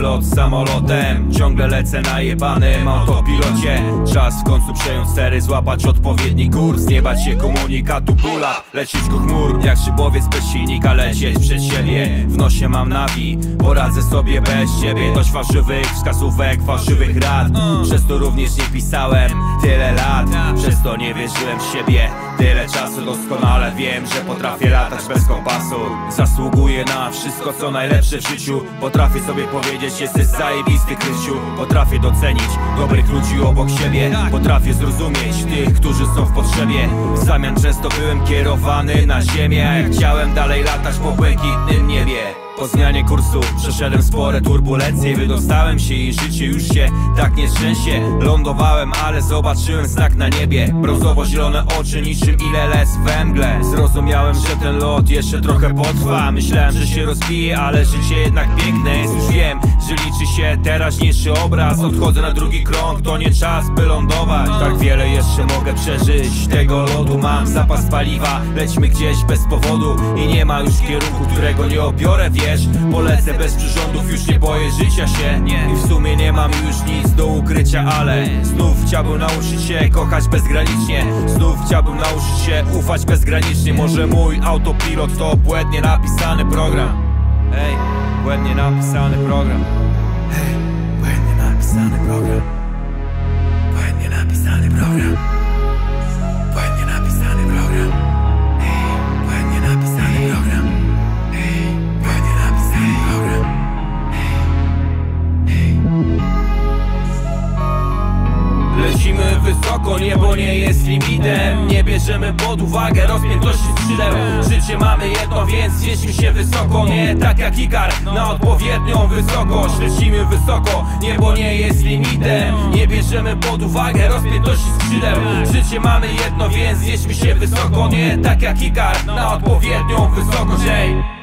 lot samolotem, ciągle lecę na jebanym autopilocie. Czas w końcu przejąć stery, złapać odpowiedni kurs, nie bać się komunikatu pula, lecieć ku chmur, jak szybowiec bez silnika, lecieć przed siebie. W nosie mam nawi, poradzę sobie bez ciebie. Dość fałszywych wskazówek, fałszywych rad, przez to również nie pisałem tyle lat, przez to nie wierzyłem w siebie tyle czasu. Doskonale wiem, że potrafię latać bez kompasu, zasługuję na wszystko co najlepsze w życiu. Potrafię sobie powiedzieć, jesteś zajebisty, Krysiu. Potrafię docenić dobrych ludzi obok siebie, potrafię zrozumieć tych, którzy są w potrzebie. W zamian często byłem kierowany na ziemię, a jak chciałem dalej latać po błękitnym niebie. Po zmianie kursu przeszedłem spore turbulencje, wydostałem się i życie już się tak nie trzęsie. Lądowałem, ale zobaczyłem znak na niebie, brązowo-zielone oczy niczym ILS we mgle. Zrozumiałem, że ten lot jeszcze trochę potrwa, myślałem, że się rozbije, ale życie jednak piękne jest. Już wiem, że liczy się teraźniejszy obraz, odchodzę na drugi krąg, to nie czas by lądować. Tak wiele jeszcze mogę przeżyć, tego lotu mam zapas paliwa, lećmy gdzieś bez powodu i nie ma już kierunku, którego nie obiorę. Polecę bez przyrządów, już nie boję życia się i w sumie nie mam już nic do ukrycia, ale znów chciałbym nauczyć się kochać bezgranicznie, znów chciałbym nauczyć się ufać bezgranicznie. Może mój autopilot to błędnie napisany program. Ej, błędnie napisany program. Ej, błędnie napisany program. Błędnie napisany program. Błędnie napisany program. Ej, błędnie napisany program. Lecimy wysoko, niebo nie jest limitem, nie bierzemy pod uwagę rozpiętości skrzydeł. Życie mamy jedno, więc wieźmy się wysoko, nie tak jak Ikar, na odpowiednią wysokość. Lecimy wysoko, niebo nie jest limitem, nie bierzemy pod uwagę rozpiętości skrzydeł. Życie mamy jedno, więc wieźmy się wysoko, nie tak jak Ikar, na odpowiednią wysokość.